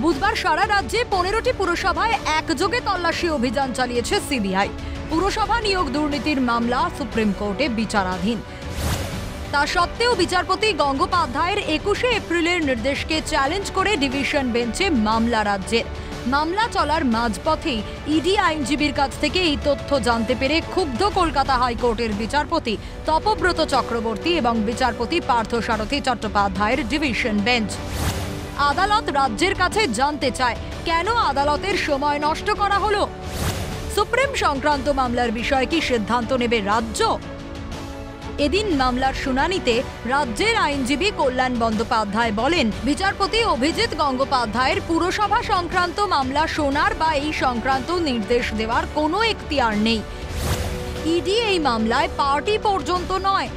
बुधवार सारा राज्य 15टी पुरसभाय एकजोगे तल्लाशी अभियान चालिয়েছে सीबीआई। पुरसभा नियोग दुर्नीतिर मामला सुप्रीम कोर्टे विचाराधीन। ता सत्त्वेও विचारपति গঙ্গোপাধ্যায়ের 21 एप्रिलेर निर्देशके चैलेंज करे डिविशन बेंचे मामला राज्येर। मामला चलार माझपथेई इडी आईनजीबीर काछ थेके एई तथ्य जानते पेरे क्षुब्ध कलकाता हाईकोर्टेर विचारपति तपव्रत चक्रवर्ती एबं विचारपति पार्थ सारथी चट्टोपाध्यायेर डिविशन बेंच। आदालत राज्येर काछे जानते चाय केन आदालतेर समय नष्ट करा हलो। सुप्रीम संक्रांत मामलार विषय की सिद्धांत नेबे राज्य। एदिन मामलार शुनानीते राज्येर आईनजीवी कल्याण बंदोपाध्याय बोलेन, विचारपति अभिजित गঙ্গোপাধ্যায়ের पुरसभा संक्रांत मामला शोनार बा एई संक्रांत निर्देश देवार कोनो एक्तियार नेই। इडी एई मामलाय पार्टी पर्यन्त नय,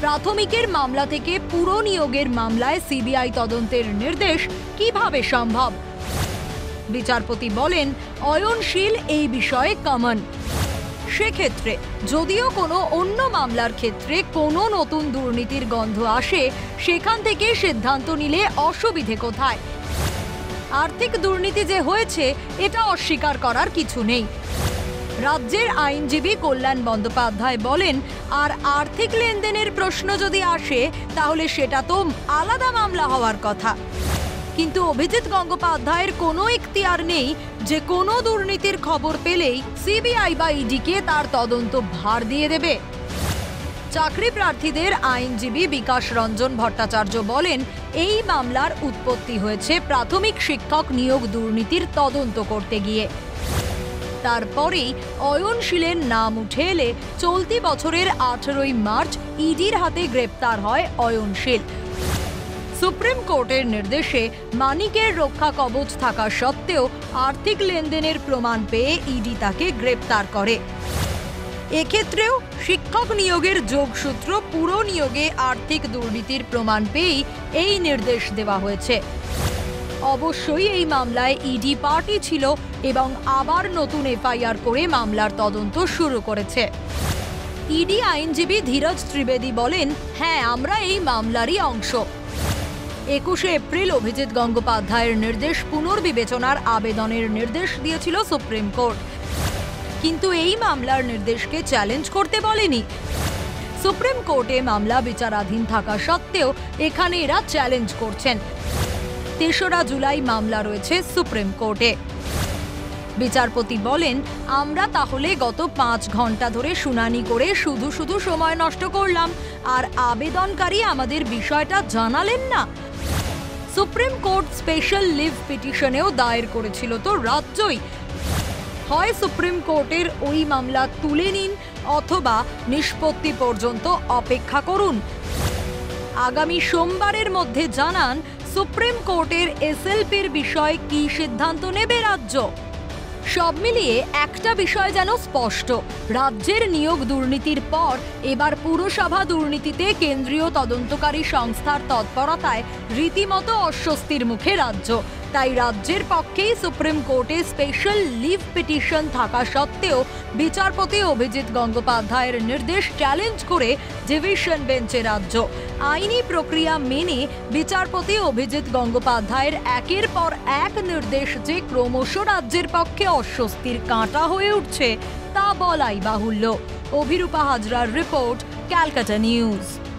प्राथमिकेर मामला थेके पुरो नियोगेर मामलाय सीबीआई तदंतेर निर्देश किभाबे सम्भव। विचारपति बोलेन, अयनशील एई विषये कमन। से क्षेत्रे जदिओ कोनो अन्य मामलार क्षेत्रे कोनो नतून दुर्नीतिर गन्ध आसे, सेखान थेके सिद्धांत निले असुविधे कोथाय। आर्थिक दुर्नीति जे होयेछे एटा अस्वीकार करार किछु नेই। राज्येर आईनजीवी कल्याण बंदोपाध्याय बोलेन, आर आर्थिक लेनदेनेर प्रश्न जदि आसे ताहले सेटा तो आलादा मामला होवार कथा। किन्तु अभिजित गঙ্গোপাধ্যায়ের कोनो इख्तियार नेই जे कोनो दुर्नीतिर खबर पेलेई सीबीआई बा इडी के तार तदंत भार दिये देबे। चाकरी प्रार्थीदेर आईनजीवी विकास रंजन भट्टाचार्य बोलेन, एई मामलार उत्पत्ति होयेछे प्राथमिक शिक्षक नियोग दुर्नीतिर तदंत करते गिये। तारपरेई অয়নশীলের नाम उठे एले चलती बछरेर 18 मार्च इडिर हाते ग्रेप्तार हय অয়নশীল। सुप्रीम कोर्टेर निर्देशे मानिकेर रक्षा कवच थाका सत्त्वेও आर्थिक लेनदेनेर प्रमाण पेये इडी ताके ग्रेप्तार करे। एक्षेत्रेও शिक्षक नियोगेर जोगसूत्र पुरो नियोगे आर्थिक दुर्नीतिर प्रमाण पेयेई एई निर्देश देवा हयेछे। अवश्यई एई मामलाय इडी पार्टी छिलो एबं आबार नतून एफआईआर करे मामलार तदंत शुरू करेछे। इडी आईनजीवी धीरज त्रिवेदी बोलेन, हाँ आमरा एई मामलारই अंश। 21 एप्रिल अभिजित गঙ্গোপাধ্যায়ের निर्देश पुनर्विवेचनार आवेदनेर निर्देश दियेछिल सुप्रीम कोर्ट, किन्तु एई मामलार निर्देशके चैलेंज करते बोलेनि। सुप्रीम कोर्टे मामला विचाराधीन थाका सत्त्वेও एखाने एरा चैलेंज करছেন। 3রা জুলাই मामला रयेছে सुप्रीम कोर्टे। विचारपति बोलेन, आमरा ताहले गत 5 घंटा धरे शुनानी करे शुधु शुधु समय नष्ट करलाम, आर आवेदनकारी आमादेर विषयटा जानालेन ना। सुप्रीम कोर्ट स्पेशल लिव पिटिशनेও दायर করেছিল তো রাজ্যই। হয় সুপ্রিম কোর্টের ওই মামলা তুলে নিন অথবা নিষ্পত্তি পর্যন্ত অপেক্ষা করুন। আগামী সোমবারের মধ্যে জানান সুপ্রিম কোর্টের এসএলপির বিষয়ে কি সিদ্ধান্ত নেবে রাজ্য। সব মিলিয়ে একটা বিষয় যেন স্পষ্ট, রাজ্যের নিয়োগ দুর্নীতির পর এবার পুরসভা দুর্নীতিতে কেন্দ্রীয় তদন্তকারী সংস্থার তৎপরতায় রীতিমতো অস্বস্তির মুখে রাজ্য। তাই রাজ্যের পক্ষেই সুপ্রিম কোর্টে স্পেশাল লিভ পিটিশন থাকা সত্ত্বেও বিচারপতি অভিজিৎ গঙ্গোপাধ্যায়ের নির্দেশ চ্যালেঞ্জ করে ডিভিশন বেঞ্চে রাজ্য। আইনি প্রক্রিয়া মেনে বিচারপতি অভিজিৎ গঙ্গোপাধ্যায়ের একের পর এক নির্দেশ যে ক্রমশ রাজ্যের পক্ষে অস্বস্তির কাঁটা হয়ে উঠছে তা বলাই বাহুল্য। অভিরূপা হজরার রিপোর্ট, ক্যালকাটা নিউজ।